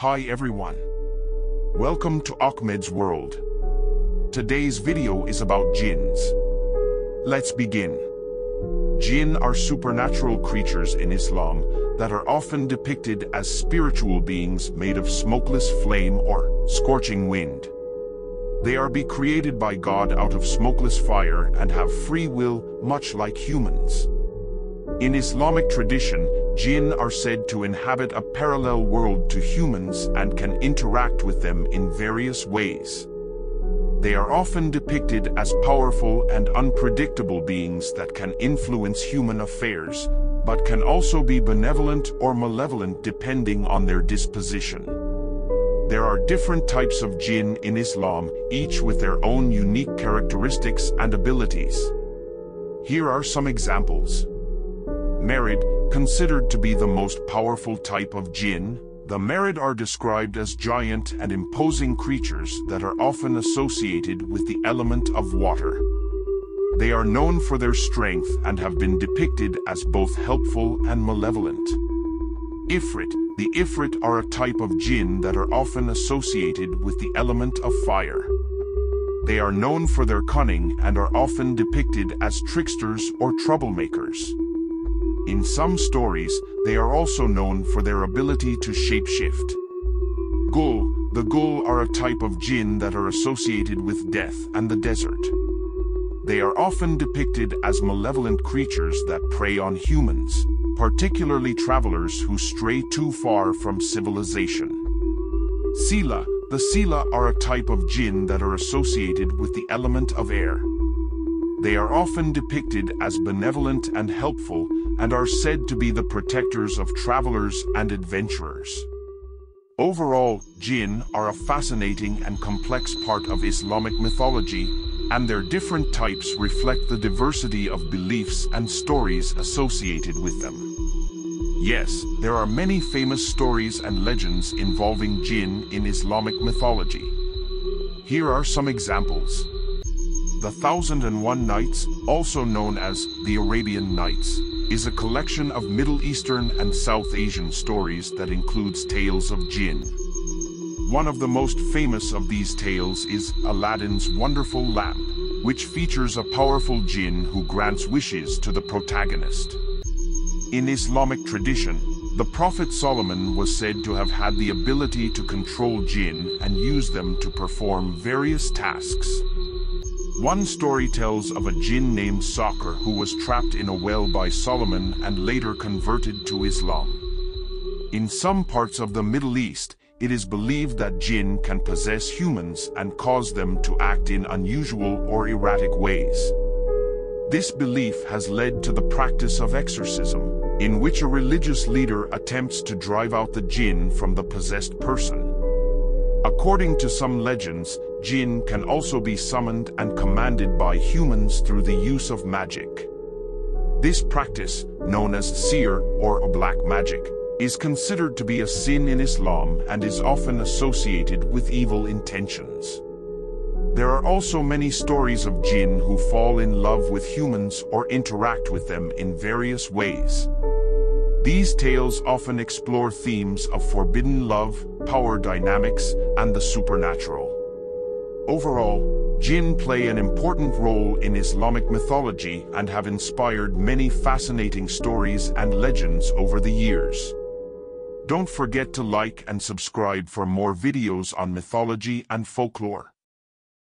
Hi everyone. Welcome to Ahmed's world. Today's video is about jinns. Let's begin. Jinn are supernatural creatures in Islam that are often depicted as spiritual beings made of smokeless flame or scorching wind. They are created by God out of smokeless fire and have free will, much like humans. In Islamic tradition, jinn are said to inhabit a parallel world to humans and can interact with them in various ways. They are often depicted as powerful and unpredictable beings that can influence human affairs, but can also be benevolent or malevolent depending on their disposition. There are different types of jinn in Islam, each with their own unique characteristics and abilities. Here are some examples. Marid, considered to be the most powerful type of jinn, the Marid are described as giant and imposing creatures that are often associated with the element of water. They are known for their strength and have been depicted as both helpful and malevolent. Ifrit, the Ifrit are a type of jinn that are often associated with the element of fire. They are known for their cunning and are often depicted as tricksters or troublemakers. In some stories, they are also known for their ability to shapeshift. Ghoul, the Ghoul are a type of jinn that are associated with death and the desert. They are often depicted as malevolent creatures that prey on humans, particularly travelers who stray too far from civilization. Sila, the Sila are a type of jinn that are associated with the element of air. They are often depicted as benevolent and helpful, and are said to be the protectors of travelers and adventurers. Overall, jinn are a fascinating and complex part of Islamic mythology, and their different types reflect the diversity of beliefs and stories associated with them. Yes, there are many famous stories and legends involving jinn in Islamic mythology. Here are some examples. The 1001 Nights, also known as the Arabian Nights, is a collection of Middle Eastern and South Asian stories that includes tales of jinn. One of the most famous of these tales is Aladdin's Wonderful Lamp, which features a powerful jinn who grants wishes to the protagonist. In Islamic tradition, the Prophet Solomon was said to have had the ability to control jinn and use them to perform various tasks. One story tells of a jinn named Saqar who was trapped in a well by Solomon and later converted to Islam. In some parts of the Middle East, it is believed that jinn can possess humans and cause them to act in unusual or erratic ways. This belief has led to the practice of exorcism, in which a religious leader attempts to drive out the jinn from the possessed person. According to some legends, jinn can also be summoned and commanded by humans through the use of magic. This practice, known as seer or black magic, is considered to be a sin in Islam and is often associated with evil intentions. There are also many stories of jinn who fall in love with humans or interact with them in various ways. These tales often explore themes of forbidden love, power dynamics, and the supernatural. Overall, jinn play an important role in Islamic mythology and have inspired many fascinating stories and legends over the years. Don't forget to like and subscribe for more videos on mythology and folklore.